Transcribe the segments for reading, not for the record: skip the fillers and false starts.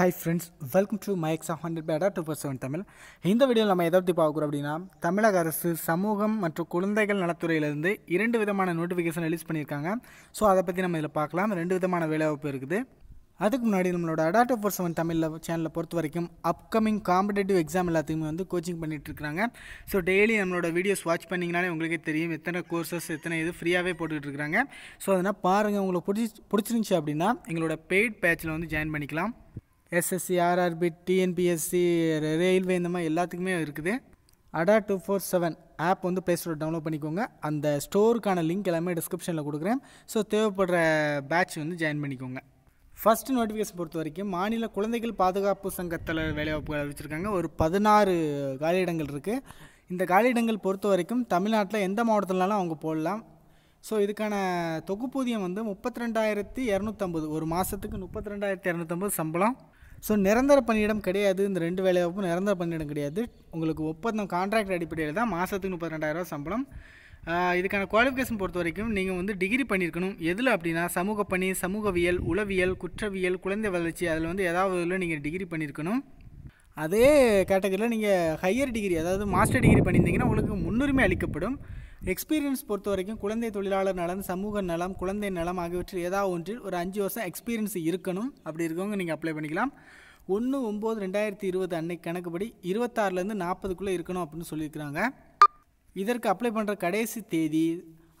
Hi friends, welcome to my exam 100 by Adda247 Tamil. In this video, we will talk about Tamil Arasu, Samugam, and Kulandagal Naturil. Here is the notification release. So, that's why we will talk about it. That's why we will talk about Adda247 Tamil channel. Upcoming competitive exam is coaching. So, daily videos watch. You will know how courses are free. So, you will paid patch. SSC, RRB, TNPSC, Railway இந்த மாதிரி எல்லாத்துக்குமே இருக்குது. Adda247 app வந்து Play Store download பண்ணிக்கோங்க. அந்த ஸ்டோருக்கான link எல்லாமே டிஸ்கிரிப்ஷன்ல கொடுக்குறேன். சோ தேவைப்படுற பேட்ச் வந்து ஜாயின் பண்ணிக்கோங்க. First notification பொறுத்த வரைக்கும் மாநில குழந்தைகள் பாதுகாப்பு சங்கத்துல வேலை வாய்ப்பு அறிவிச்சிருக்காங்க. ஒரு 16 காலியிடங்கள் இருக்கு. இந்த காலியிடங்கள் பொறுத்த வரைக்கும் தமிழ்நாட்டுல எந்த மாவட்டத்திலனாலும் அவங்க போடலாம். So, this is the தொகுப்பூதியம் வந்து 32250 ஒரு மாசத்துக்கு 32250 சம்பளம். So, நிரந்தர பணியிடம் கிடையாது. இந்த ரெண்டு வேலைவாய்ப்பு நிரந்தர பணியிடம் கிடையாது. உங்களுக்கு ஒப்பந்தம் கான்ட்ராக்ட் அடிப்படையில் தான் மாசத்துக்கு 32000 சம்பளம். இதுக்கான குவாலிஃபிகேஷன் பொறுத்த வரைக்கும் நீங்க வந்து டிகிரி பண்ணியிருக்கணும். எதுல அப்படினா சமூக பணி, சமூகவியல், உளவியல், குற்றவியல், குழந்தை வளர்ச்சி அதுல வந்து ஏதாவதுல நீங்க டிகிரி பண்ணியிருக்கணும். அதே கேட்டகரியில் நீங்க ஹையர் டிகிரி அதாவது மாஸ்டர் டிகிரி பண்ணியிருந்தீங்கன்னா உங்களுக்கு முன்னுரிமை அளிக்கப்படும். எக்ஸ்பீரியன்ஸ் பொறுத்த வரைக்கும் குழந்தை தொழிலாளர் நலன், சமூக நலம், குழந்தை நலம் ஆகியவற்றில் ஏதாவது ஒன்றில் ஒரு 5 வருஷம் எக்ஸ்பீரியன்ஸ் இருக்கணும். அப்படி இருக்கவங்க நீங்கள் அப்ளை பண்ணிக்கலாம். 1/9/2020 அன்னைக்கு கணக்குப்படி 26லேருந்து 40க்குள்ளே இருக்கணும் அப்படின்னு சொல்லியிருக்கிறாங்க. இதற்கு அப்ளை பண்ணுற கடைசி தேதி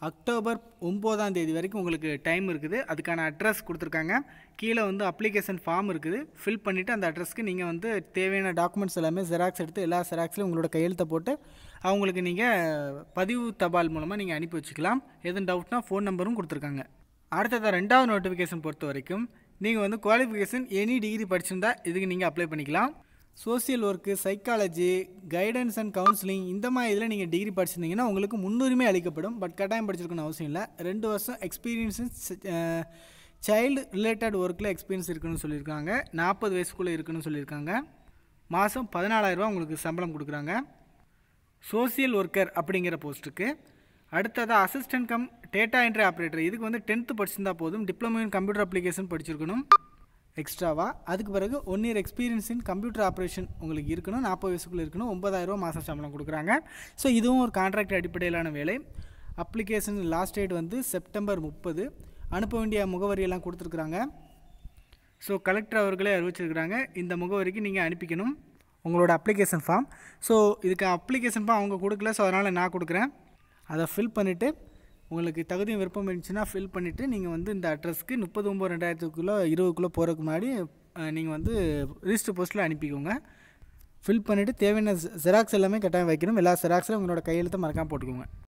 October 9 வரைக்கும் உங்களுக்கு டைம் இருக்குது. அதுக்கான அட்ரஸ் கொடுத்துருக்காங்க. கீழே வந்து அப்ளிகேஷன் ஃபார்ம் இருக்குது. ஃபில் பண்ணிவிட்டு அந்த அட்ரஸ்க்கு நீங்கள் வந்து தேவையான டாக்குமெண்ட்ஸ் எல்லாமே ஜெராக்ஸ் எடுத்து எல்லா ஜெராக்ஸ்லையும் உங்களோட கையெழுத்தை போட்டு அவங்களுக்கு நீங்கள் பதிவு தபால் மூலமாக நீங்கள் அனுப்பி வச்சுக்கலாம். எதுவும் டவுட்னா ஃபோன் நம்பரும் கொடுத்துருக்காங்க. அடுத்ததாக 2வது நோட்டிஃபிகேஷன் பொறுத்த வரைக்கும் நீங்கள் வந்து குவாலிஃபிகேஷன் எனி டிகிரி படிச்சிருந்தால் இதுக்கு நீங்கள் அப்ளை பண்ணிக்கலாம். Social work, psychology, guidance and counselling இந்த மாதிரி இதில் நீங்கள் டிகிரி படிச்சிருந்தீங்கன்னா உங்களுக்கு முன்னுரிமை அளிக்கப்படும். பட் கட்டாயம் படிச்சிருக்கணும் அவசியம் இல்லை. 2 வருஷம் எக்ஸ்பீரியன்ஸு சைல்டு ரிலேட்டட் ஒர்க்கில் எக்ஸ்பீரியன்ஸ் இருக்குன்னு சொல்லியிருக்காங்க. 40 வயசுக்குள்ளே இருக்குன்னு சொல்லியிருக்காங்க. மாதம் 14,000 ரூபா உங்களுக்கு சம்பளம் கொடுக்குறாங்க சோசியல் ஒர்க்கர் அப்படிங்கிற போஸ்ட்டுக்கு. அடுத்ததாக assistant cum data entry operator. இதுக்கு வந்து 10th படிச்சிருந்தால் போதும். டிப்ளமோ இன் கம்ப்யூட்டர் அப்ளிகேஷன் படிச்சிருக்கணும் எக்ஸ்ட்ராவாக. அதுக்கு பிறகு 1 year experience in computer operation உங்களுக்கு இருக்கணும். 40 வயசுக்குள்ளே இருக்கணும். 9000 ரூபா மாதம் சம்பளம் கொடுக்குறாங்க. ஸோ இதுவும் ஒரு கான்ட்ராக்ட் அடிப்படையிலான வேலை. அப்ளிகேஷன் லாஸ்ட் டேட் வந்து செப்டம்பர் 30. அனுப்ப வேண்டிய முகவரியெல்லாம் கொடுத்துருக்குறாங்க. ஸோ கலெக்டர் அவர்களே அறிவிச்சிருக்கிறாங்க இந்த முகவரிக்கு நீங்கள் அனுப்பிக்கணும் உங்களோட அப்ளிகேஷன் ஃபார்ம். ஸோ இதுக்கு அப்ளிகேஷன் ஃபார்ம் அவங்க கொடுக்கல. ஸோ அதனால் நான் கொடுக்குறேன். அதை ஃபில் பண்ணிவிட்டு உங்களுக்கு தகுதி விருப்பம் இருந்துச்சுன்னா ஃபில் பண்ணிவிட்டு நீங்கள் வந்து இந்த அட்ரஸ்க்கு 30/9/2020க்குள்ளே போகிறதுக்கு முன்னாடி நீங்கள் வந்து ரிஜிஸ்டர் போஸ்ட்டில் அனுப்பிக்கோங்க. ஃபில் பண்ணிவிட்டு தேவையான ஜெராக்ஸ் எல்லாமே கட்டாயம் வைக்கணும். எல்லா ஜெராக்ஸில் உங்களோட கையெழுத்தை மறக்காமல் போட்டுக்கோங்க.